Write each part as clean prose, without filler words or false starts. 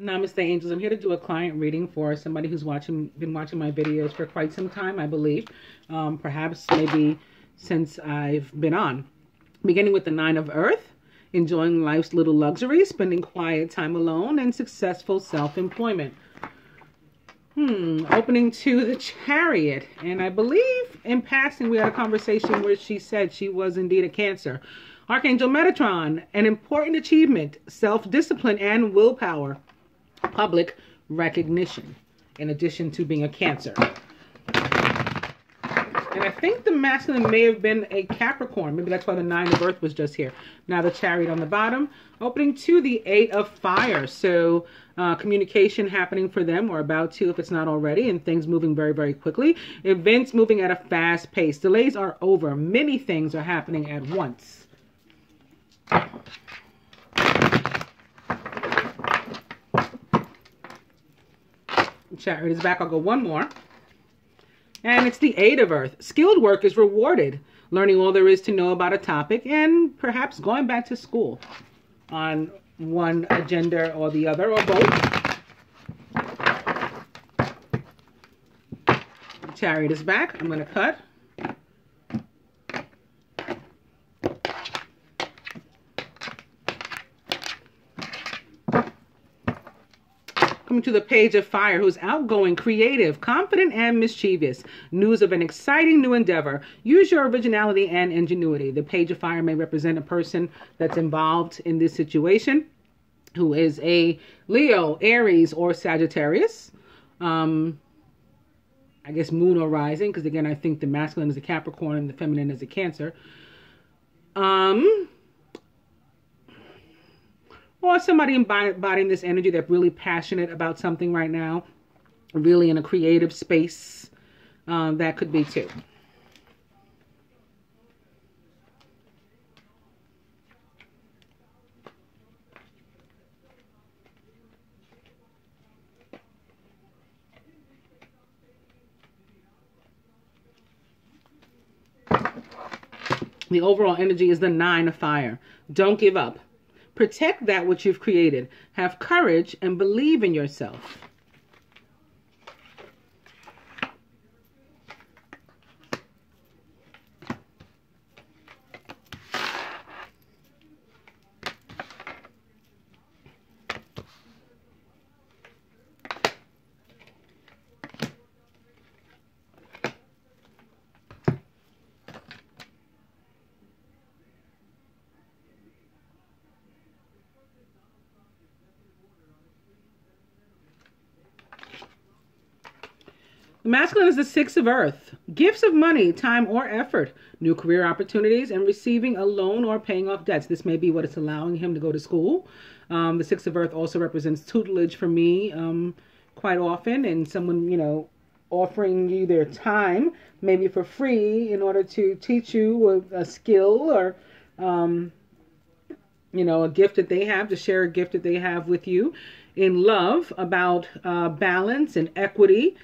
Namaste, angels. I'm here to do a client reading for somebody who's been watching my videos for quite some time, I believe. Perhaps maybe since I've been on. Beginning with the 9 of Earth, enjoying life's little luxuries, spending quiet time alone, and successful self-employment. Opening to the Chariot. And I believe in passing we had a conversation where she said she was indeed a Cancer. Archangel Metatron, an important achievement, self-discipline, and willpower. Public recognition, in addition to being a Cancer. And I think the masculine may have been a Capricorn. Maybe that's why the 9 of Earth was just here. Now the Chariot on the bottom, opening to the 8 of Fire. So communication happening for them, or about to if it's not already, and things moving very, very quickly. Events moving at a fast pace. Delays are over. Many things are happening at once. Chariot is back. I'll go one more. And it's the 8 of Earth. Skilled work is rewarded. Learning all there is to know about a topic and perhaps going back to school on one agenda or the other or both. Chariot is back. I'm going to cut. Coming to the Page of Fire, who's outgoing, creative, confident, and mischievous. News of an exciting new endeavor. Use your originality and ingenuity. The Page of Fire may represent a person that's involved in this situation, who is a Leo, Aries, or Sagittarius. I guess moon or rising, because again, I think the masculine is a Capricorn and the feminine is a Cancer. Or somebody embodying this energy that's really passionate about something right now, really in a creative space. That could be too. The overall energy is the 9 of Fire. Don't give up. Protect that which you've created. Have courage and believe in yourself. Masculine is the 6 of Earth. Gifts of money, time, or effort. New career opportunities and receiving a loan or paying off debts. This may be what it's allowing him to go to school. The 6 of Earth also represents tutelage for me quite often. And someone, you know, offering you their time, maybe for free, in order to teach you a skill or, you know, a gift that they have, to share a gift that they have with you. In love, about balance and equity.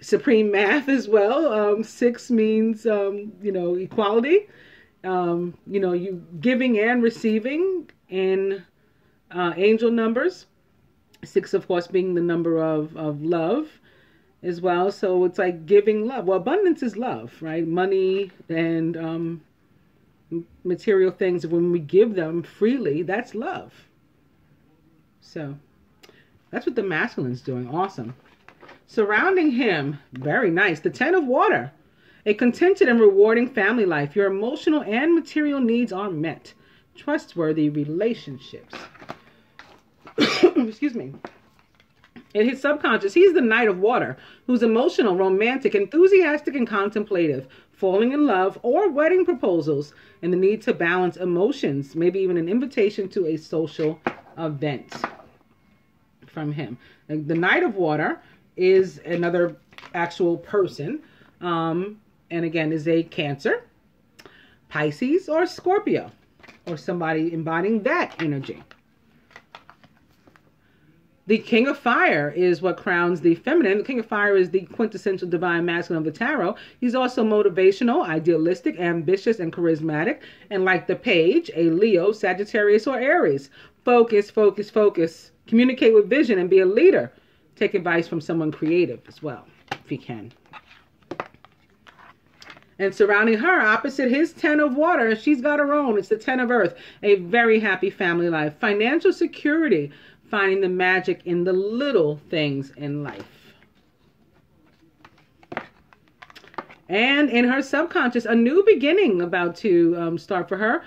Supreme math as well. 6 means, you know, equality, you know, you giving and receiving in angel numbers. 6, of course, being the number of love as well. So it's like giving love. Well, abundance is love, right? Money and material things, when we give them freely, that's love. So that's what the masculine's doing. Awesome. Surrounding him, very nice, the 10 of Water, a contented and rewarding family life. Your emotional and material needs are met. Trustworthy relationships. Excuse me. In his subconscious, he's the Knight of Water, who's emotional, romantic, enthusiastic, and contemplative. Falling in love or wedding proposals, and the need to balance emotions, maybe even an invitation to a social event from him. The Knight of Water is another actual person, and again is a Cancer, Pisces, or Scorpio, or somebody embodying that energy. The King of Fire is what crowns the feminine. The King of Fire is the quintessential divine masculine of the tarot. He's also motivational, idealistic, ambitious, and charismatic, and like the Page, a Leo, Sagittarius, or Aries. Focus, focus, focus. Communicate with vision and be a leader. Take advice from someone creative as well, if you can. And surrounding her, opposite his 10 of water, she's got her own. It's the 10 of earth. A very happy family life. Financial security. Finding the magic in the little things in life. And in her subconscious, a new beginning about to start for her,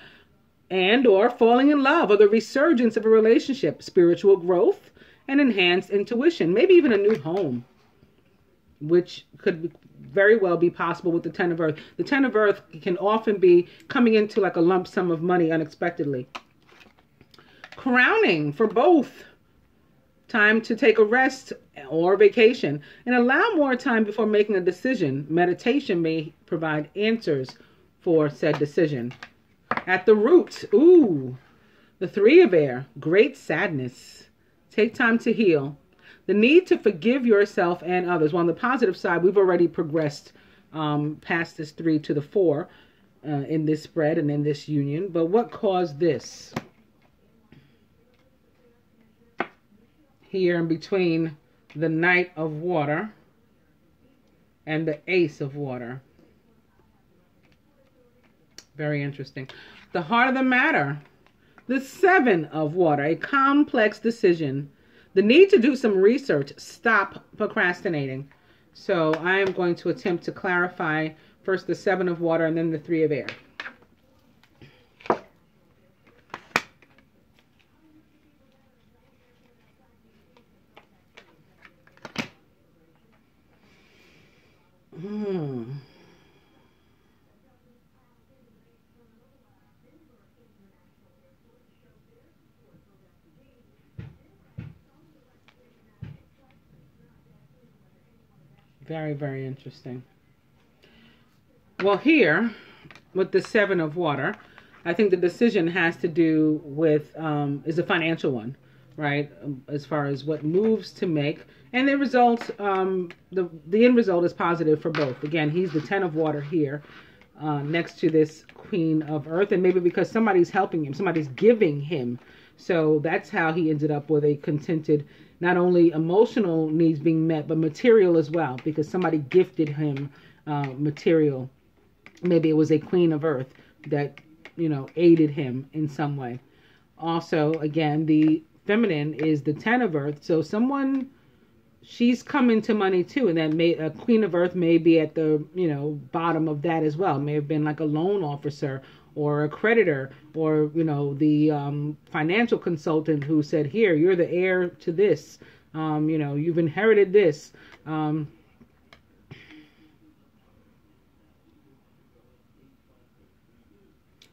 and or falling in love, or the resurgence of a relationship, spiritual growth, and enhanced intuition. Maybe even a new home, which could very well be possible with the 10 of earth. The 10 of earth can often be coming into like a lump sum of money unexpectedly. Crowning for both. Time to take a rest or vacation and allow more time before making a decision. Meditation may provide answers for said decision. At the root, ooh, the 3 of air, great sadness. Take time to heal. The need to forgive yourself and others. Well, on the positive side, we've already progressed past this 3 to the 4 in this spread and in this union. But what caused this? Here in between the Knight of Water and the Ace of Water. Very interesting. The heart of the matter, the 7 of water, a complex decision. The need to do some research. Stop procrastinating. So I am going to attempt to clarify first the 7 of water and then the 3 of air. Very, very interesting. Well, here with the 7 of water, I think the decision has to do with, is a financial one, right? As far as what moves to make, and the result, the end result is positive for both. Again, he's the 10 of water here, next to this Queen of earth, and maybe because somebody's helping him, somebody's giving him. So that's how he ended up with a contented, not only emotional needs being met, but material as well, because somebody gifted him material. Maybe it was a Queen of earth that, you know, aided him in some way. Also, again, the feminine is the 10 of earth. So someone, she's come into money too. And that may, a Queen of earth may be at the, you know, bottom of that as well. It may have been like a loan officer or a creditor, or, you know, the financial consultant who said, here, you're the heir to this, you know, you've inherited this.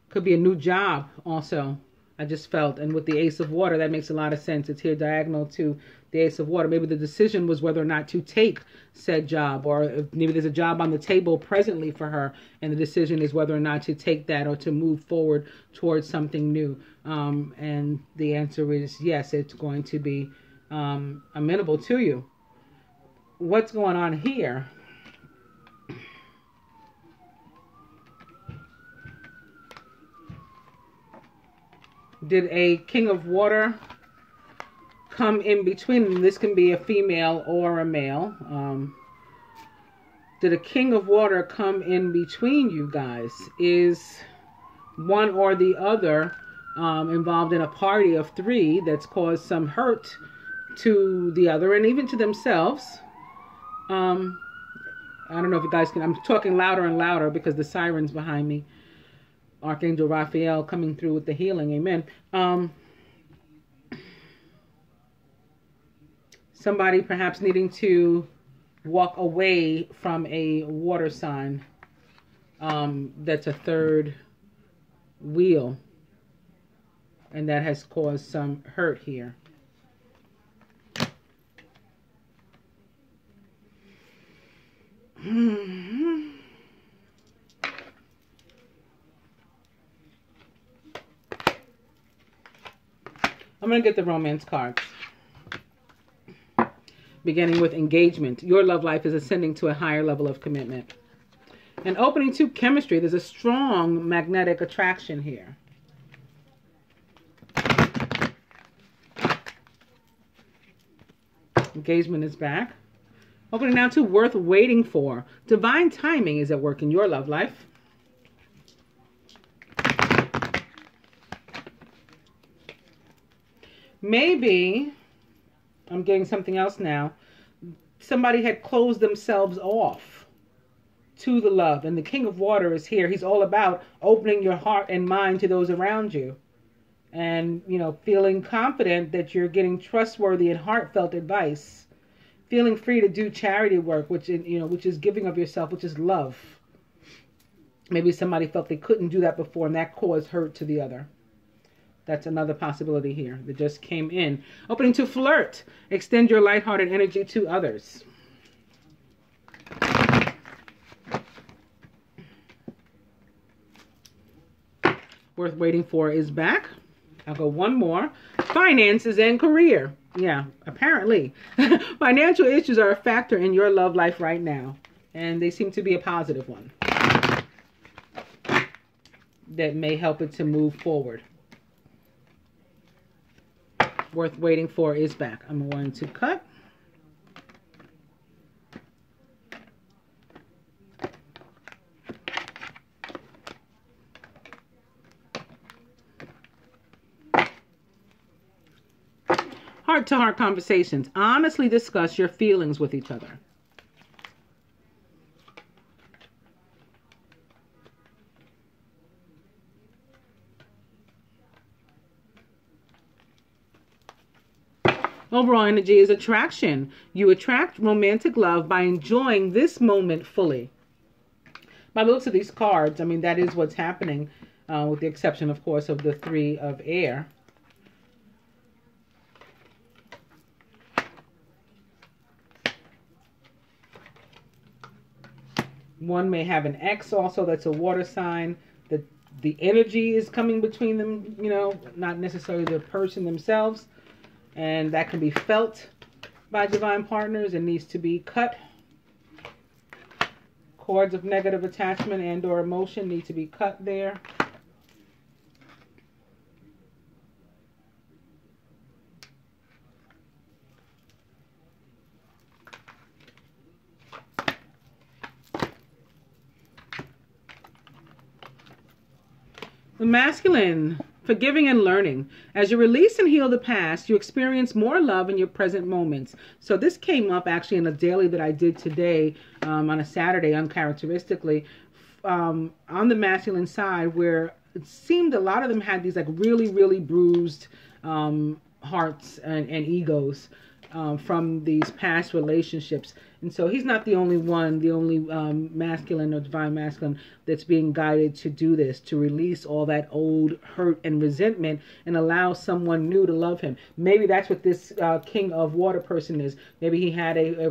Could be a new job also, I just felt. And with the Ace of water, that makes a lot of sense. It's here diagonal to the Ace of water. Maybe the decision was whether or not to take said job, or maybe there's a job on the table presently for her, and the decision is whether or not to take that or to move forward towards something new. And the answer is yes, it's going to be amenable to you. What's going on here? Did a King of water come in between them? This can be a female or a male. Did a King of water come in between you guys? Is one or the other involved in a party of 3 that's caused some hurt to the other and even to themselves? I don't know if you guys can, I'm talking louder and louder because the siren's behind me. Archangel Raphael coming through with the healing. Amen. Somebody perhaps needing to walk away from a water sign. That's a third wheel. And that has caused some hurt here. I'm going to get the romance cards, beginning with engagement. Your love life is ascending to a higher level of commitment. And opening to chemistry, there's a strong magnetic attraction here. Engagement is back. Opening now to worth waiting for. Divine timing is at work in your love life. Maybe, I'm getting something else now. Somebody had closed themselves off to the love. And the King of Water is here. He's all about opening your heart and mind to those around you. And, you know, feeling confident that you're getting trustworthy and heartfelt advice. Feeling free to do charity work, which, you know, which is giving of yourself, which is love. Maybe somebody felt they couldn't do that before and that caused hurt to the other. That's another possibility here that just came in. Opening to flirt. Extend your lighthearted energy to others. Worth waiting for is back. I'll go one more. Finances and career. Yeah, apparently. Financial issues are a factor in your love life right now. And they seem to be a positive one. That may help it to move forward. Worth waiting for is back. I'm going to cut. Heart-to-heart conversations. Honestly discuss your feelings with each other. Overall energy is attraction. You attract romantic love by enjoying this moment fully. By the looks of these cards, I mean, that is what's happening, with the exception, of course, of the Three of Air. One may have an X also, that's a water sign. The energy is coming between them, you know, not necessarily the person themselves. And that can be felt by divine partners and needs to be cut. Cords of negative attachment and or emotion need to be cut there. The masculine. Forgiving and learning. As you release and heal the past, you experience more love in your present moments. So this came up actually in a daily that I did today on a Saturday, uncharacteristically, on the masculine side, where it seemed a lot of them had these like really, really bruised hearts and egos from these past relationships. And so he's not the only one, the only masculine or divine masculine that's being guided to do this, to release all that old hurt and resentment and allow someone new to love him. Maybe that's what this King of Water person is. Maybe he had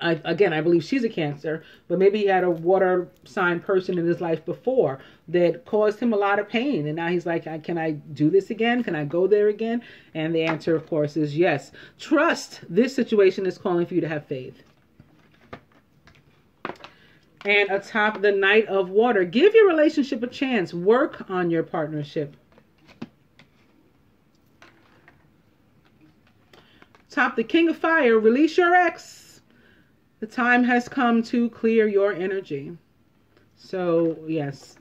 again, I believe she's a Cancer, but maybe he had a water sign person in his life before that caused him a lot of pain. And now he's like, can I do this again? Can I go there again? And the answer, of course, is yes. Trust. This situation is calling for you to have faith. And atop the Knight of Water, give your relationship a chance. Work on your partnership. Top the King of Fire, release your ex. The time has come to clear your energy. So, yes,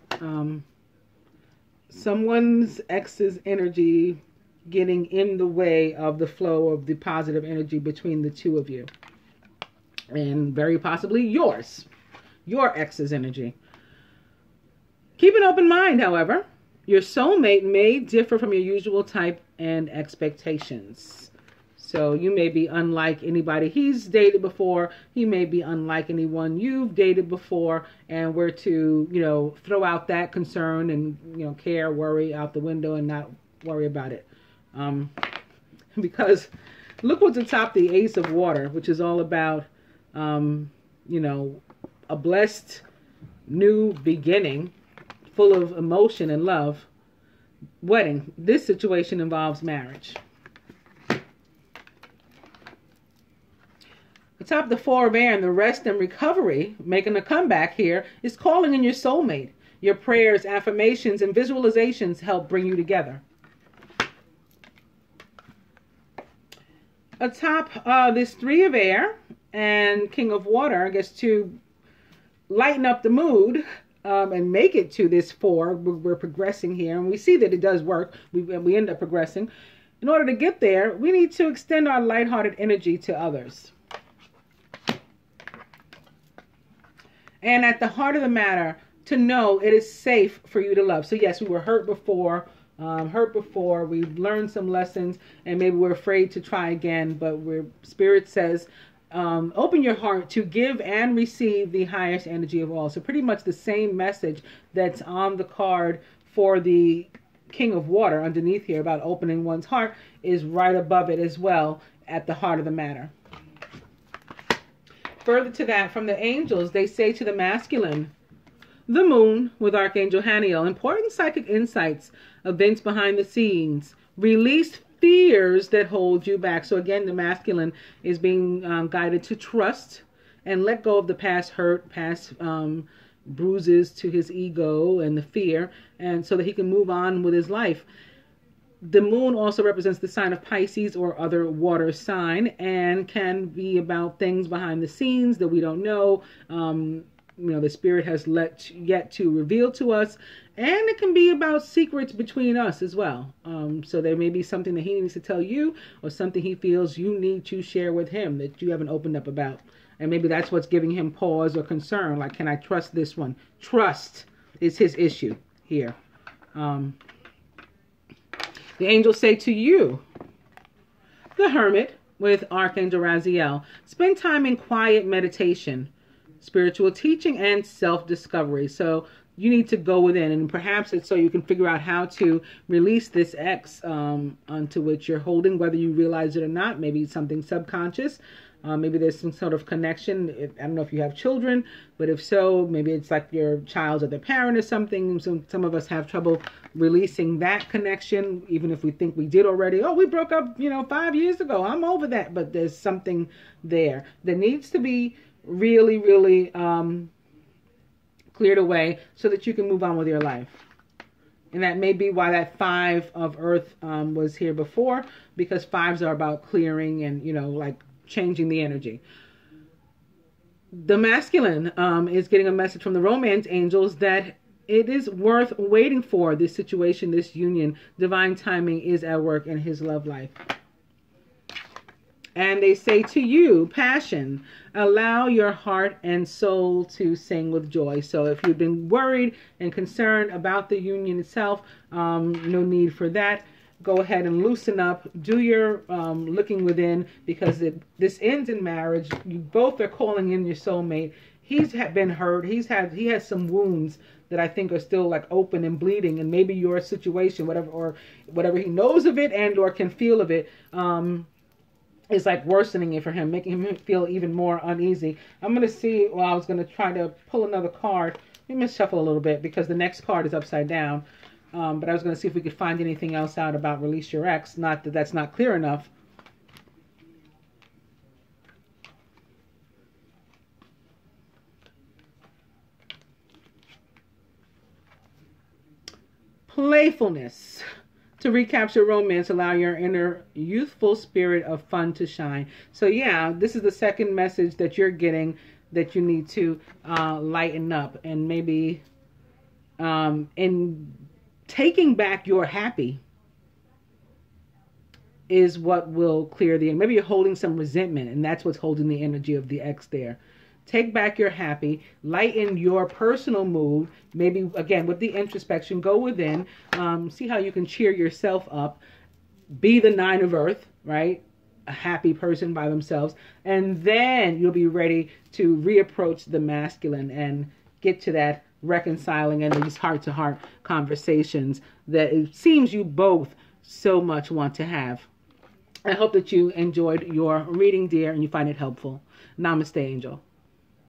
someone's ex's energy getting in the way of the flow of the positive energy between the two of you. And very possibly yours, your ex's energy. Keep an open mind, however. Your soulmate may differ from your usual type and expectations. So you may be unlike anybody he's dated before. He may be unlike anyone you've dated before. And we're to, you know, throw out that concern and, you know, care, worry out the window and not worry about it. Because look what's atop the Ace of Water, which is all about, you know, a blessed new beginning full of emotion and love. Wedding. This situation involves marriage. Top the Four of Air and the rest and recovery, making a comeback here, is calling in your soulmate. Your prayers, affirmations, and visualizations help bring you together. Atop this Three of Air and King of Water gets to lighten up the mood and make it to this Four. We're progressing here, and we see that it does work. We end up progressing. In order to get there, we need to extend our lighthearted energy to others. And at the heart of the matter, to know it is safe for you to love. So yes, we were hurt before. We've learned some lessons, and maybe we're afraid to try again, but Spirit says, open your heart to give and receive the highest energy of all. So pretty much the same message that's on the card for the King of Water underneath here about opening one's heart is right above it as well, at the heart of the matter. Further to that, from the angels, they say to the masculine, the Moon with Archangel Haniel, important psychic insights, events behind the scenes, release fears that hold you back. So again, the masculine is being guided to trust and let go of the past hurt, past bruises to his ego and the fear, and so that he can move on with his life. The Moon also represents the sign of Pisces or other water sign, and can be about things behind the scenes that we don't know, you know, the Spirit has yet to reveal to us. And it can be about secrets between us as well. So there may be something that he needs to tell you, or something he feels you need to share with him that you haven't opened up about. And maybe that's what's giving him pause or concern. Like, can I trust this one? Trust is his issue here. The angels say to you, the Hermit with Archangel Raziel, spend time in quiet meditation, spiritual teaching, and self-discovery. So you need to go within, and perhaps it's so you can figure out how to release this X onto which you're holding, whether you realize it or not. Maybe it's something subconscious. Maybe there's some sort of connection. I don't know if you have children, but if so, maybe it's like your child's other parent or something. Some of us have trouble releasing that connection, even if we think we did already. Oh, we broke up, you know, 5 years ago. I'm over that. But there's something there that needs to be really, really cleared away so that you can move on with your life. And that may be why that Five of Earth was here before, because fives are about clearing and, you know, like changing the energy. The masculine is getting a message from the romance angels that it is worth waiting for this situation, this union. Divine timing is at work in his love life. And they say to you, passion, allow your heart and soul to sing with joy. So if you've been worried and concerned about the union itself, no need for that. Go ahead and loosen up. Do your looking within, because this ends in marriage. You both are calling in your soulmate. He's been hurt. He has some wounds that I think are still like open and bleeding, and maybe your situation, whatever he knows of it and or can feel of it, it's like worsening it for him, making him feel even more uneasy. I'm going to see, well, I was going to try to pull another card. Let me shuffle a little bit because the next card is upside down. But I was going to see if we could find anything else out about release your ex. Not that that's not clear enough. Playfulness. To recapture romance, allow your inner youthful spirit of fun to shine. So yeah, this is the second message that you're getting, that you need to lighten up, and maybe in taking back your happy is what will clear the end. Maybe you're holding some resentment, and that's what's holding the energy of the ex there. Take back your happy, lighten your personal mood, maybe again with the introspection, go within, see how you can cheer yourself up, be the Nine of Earth, right? A happy person by themselves, and then you'll be ready to reapproach the masculine and get to that reconciling and these heart-to-heart conversations that it seems you both so much want to have. I hope that you enjoyed your reading, dear, and you find it helpful. Namaste, angel.